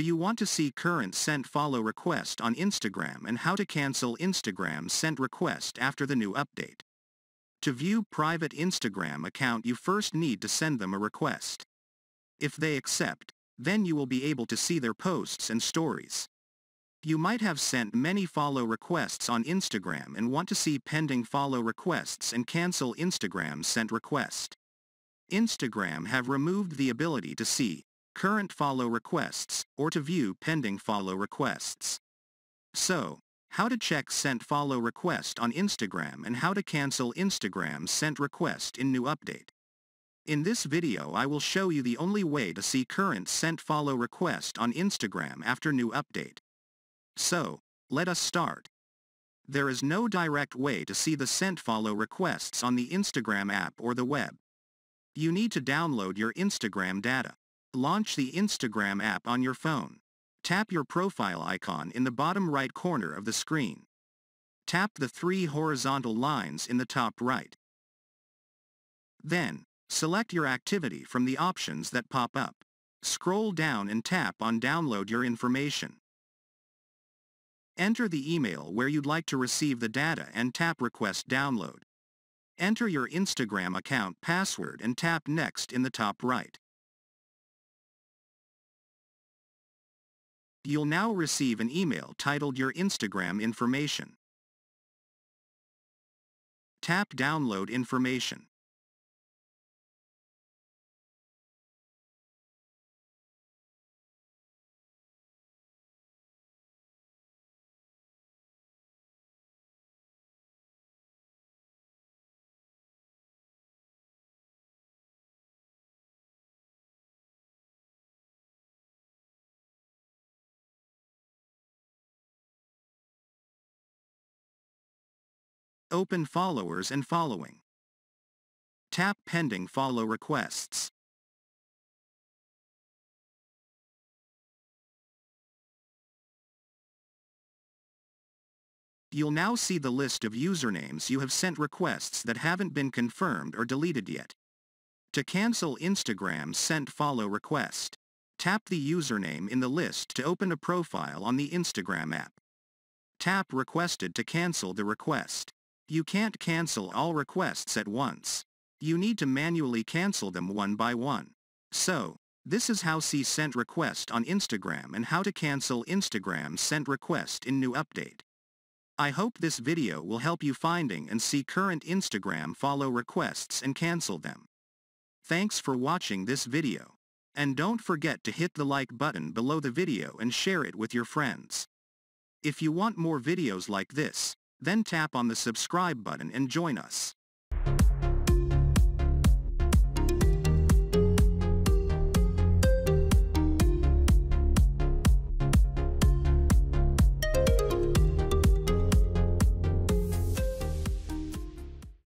Do you want to see current sent follow request on Instagram and how to cancel Instagram sent request after the new update? To view private Instagram account, you first need to send them a request. If they accept, then you will be able to see their posts and stories. You might have sent many follow requests on Instagram and want to see pending follow requests and cancel Instagram sent request. Instagram have removed the ability to see current follow requests or to view pending follow requests. So, how to check sent follow request on Instagram and how to cancel Instagram sent request in new update. In this video I will show you the only way to see current sent follow request on Instagram after new update. So, let us start. There is no direct way to see the sent follow requests on the Instagram app or the web. You need to download your Instagram data. Launch the Instagram app on your phone. Tap your profile icon in the bottom right corner of the screen. Tap the three horizontal lines in the top right. Then, select your activity from the options that pop up. Scroll down and tap on Download Your Information. Enter the email where you'd like to receive the data and tap Request Download. Enter your Instagram account password and tap Next in the top right. You'll now receive an email titled Your Instagram Information. Tap Download Information. Open Followers and Following. Tap Pending Follow Requests. You'll now see the list of usernames you have sent requests that haven't been confirmed or deleted yet. To cancel Instagram sent follow request, tap the username in the list to open a profile on the Instagram app. Tap Requested to cancel the request. You can't cancel all requests at once. You need to manually cancel them one by one. So, this is how see sent request on Instagram and how to cancel Instagram sent request in new update. I hope this video will help you finding and see current Instagram follow requests and cancel them. Thanks for watching this video. And don't forget to hit the like button below the video and share it with your friends. If you want more videos like this, then tap on the subscribe button and join us.